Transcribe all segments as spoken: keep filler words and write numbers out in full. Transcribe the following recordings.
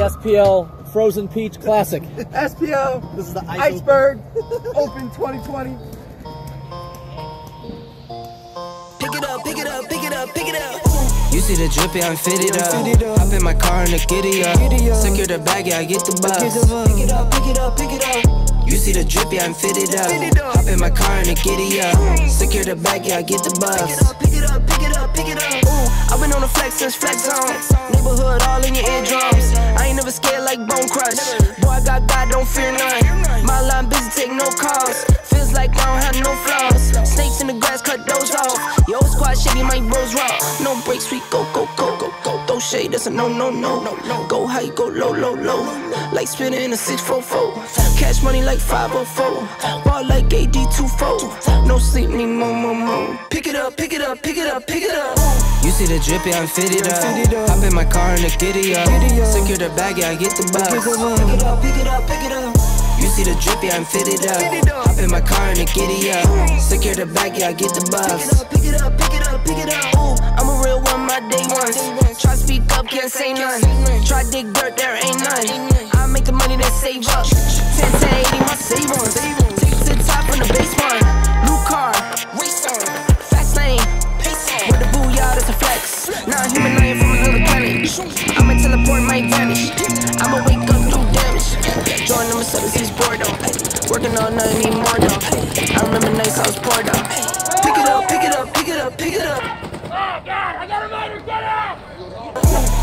S P L Frozen Peach Classic. S P L, this is the Ice Iceberg Open twenty twenty. Pick it up, pick it up, pick it up, pick it up. You see the drippy, I'm fitted up. Hop in my car and the giddy up. Secure the bag, yeah, I get the bus. Pick it up, pick it up, pick it up. You see the drippy, I'm fitted up. Hop in my car and the giddy up. Secure the bag, yeah, I get the bus. Pick it up, pick it up, pick it up, pick it up. I've been on the flex since flex zone. Neighborhood all in your eardrums. I ain't never scared like Bone Crush. Boy, I got God, don't fear none. My line busy, take no calls. Feels like I don't have no flaws. Snakes in the grass, cut those off. Yo, squad shitty, my bros raw. No breaks, we go, go, go, go, go. Throw shade, that's a no, no, no, no, no. Go high, go low, low, low. Like spinning in a six four four. Cash money like five oh four. Ball like A D two four. No sleep, need more, more, more. Pick it up, pick it up, pick it up, pick it up. You see the drippy, I'm fitted up. Hop in my car and the giddy up. Secure the bag, yeah, I get the bus. Pick it up, pick it up, pick it up. You see the drippy, I'm fitted up. Hop in my car and the giddy up. Secure the bag, yeah, I get the bus. Pick it up, pick it up, pick it up, pick it up. Ooh, I'm a real one, my day ones. Try speak up, can't say none. Try dig dirt, there ain't none. I make the money that save up. ten to eighty, my save ones. Take to the top on the baseline. New car, race on. Fast lane, pace on. With the booyah, that's a flex. Now I'm human, I ain't from another planet. I'ma teleport, might vanish. I'ma wake up, do damage. Join them as soon as boredom. Working all night, need more though. I remember nights I was bored though. Pick it up, pick it up, pick it up, pick it up. Oh God, I got a lighter, get out!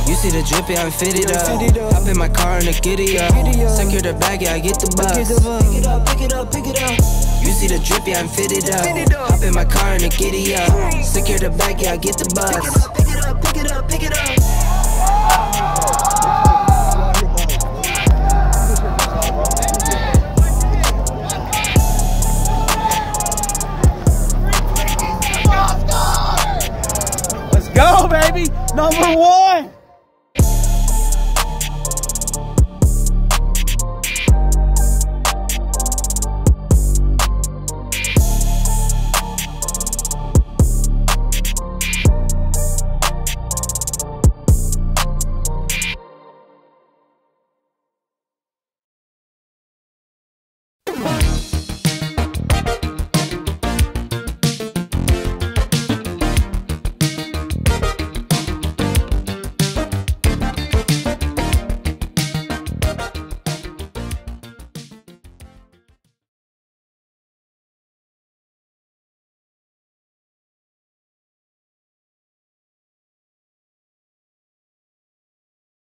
You see the drippy, I'm fitted up. Hop in my car and the giddy up. Secure the bag, yeah, I get the bus. Pick it up, pick it up, pick it up. You see the drippy, I'm fitted up. Hop in my car and the giddy up. Secure the bag, yeah, I get the bus. Pick it up, pick it up, pick it up, pick it up. Go, baby! Number one!